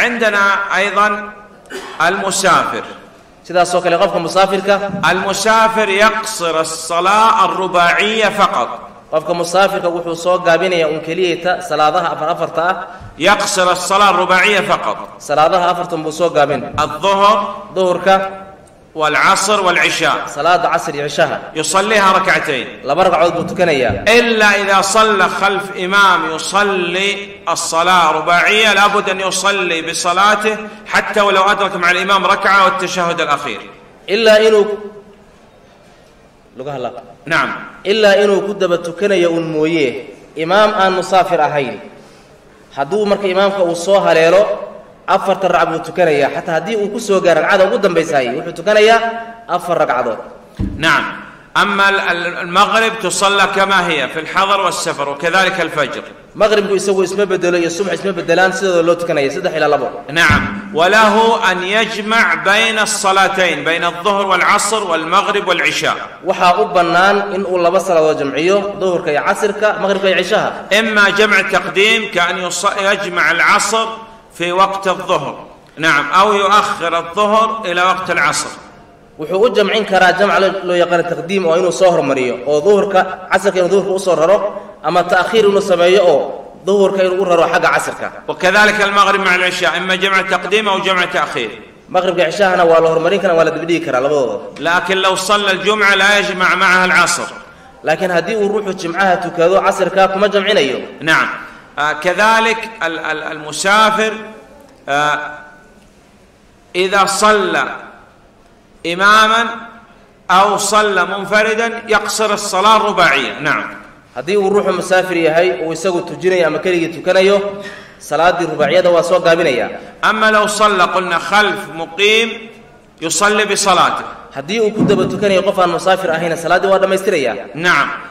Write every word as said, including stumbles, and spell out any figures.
عندنا أيضا المسافر. المسافر يقصر الصلاة الرباعية فقط. يقصر الصلاة الرباعية فقط. الظهر ظهرك والعصر والعشاء. صلاة عصر عشاء. يصليها ركعتين. إلا إذا صلى خلف إمام يصلي الصلاة رباعية لابد أن يصلي بصلاته حتى ولو أدرك مع الإمام ركعة والتشهد الأخير. إلا إنه نعم. إلا إنه كدب تكني أنمويه إمام أن مسافر أهين. هدو مرك إمامك وصوها ليلو. أفر ترعب وتكنيا حتى هدي وكسو جار العادة قدام بيساي وتكنيا أفر رقعدو. نعم. أما المغرب تصلى كما هي في الحضر والسفر وكذلك الفجر. مغرب يسوي اسمه بدل الصبح اسمه بدلان سيد لو تكنيا سيد إلى لبو. نعم. وله أن يجمع بين الصلاتين بين الظهر والعصر والمغرب والعشاء. وحاقب بنان إن الله بصل جمعيه ظهر كي عصر كمغرب كي عشاء. إما جمع تقديم كأن يجمع العصر في وقت الظهر نعم أو يؤخر الظهر إلى وقت العصر. وحوج جمعين كرا جمع لو يقن تقديم أو إنه صهر مريء أو ظهر كعصر كإنه ظهر وصهره أما تأخير إنه سماية أو ظهر كإنه ورره حاجة عصر كا. وكذلك المغرب مع العشاء إما جمع تقديم أو جمع تأخير. مغرب العشاء أنا وله مريء كنا ولا تبدي كرا لبوض. لكن لو صلى الجمعة لا يجمع معها العصر. لكن هدي وروح الجمعة تكذو عصر كا كما جمعين أيوه. نعم. كذلك المسافر إذا صلى إماما أو صلى منفردا يقصر الصلاة الرباعية نعم. هذه الروح المسافرية هي ويسوي تجري أما كريجة كنايو صلاة الرباعية ده واسوق قابلية. أما لو صلى قلنا خلف مقيم يصلي بصلاته. هذه وكتبت كنايو قف المسافر أهين صلاة وهذا ما يستريا. نعم.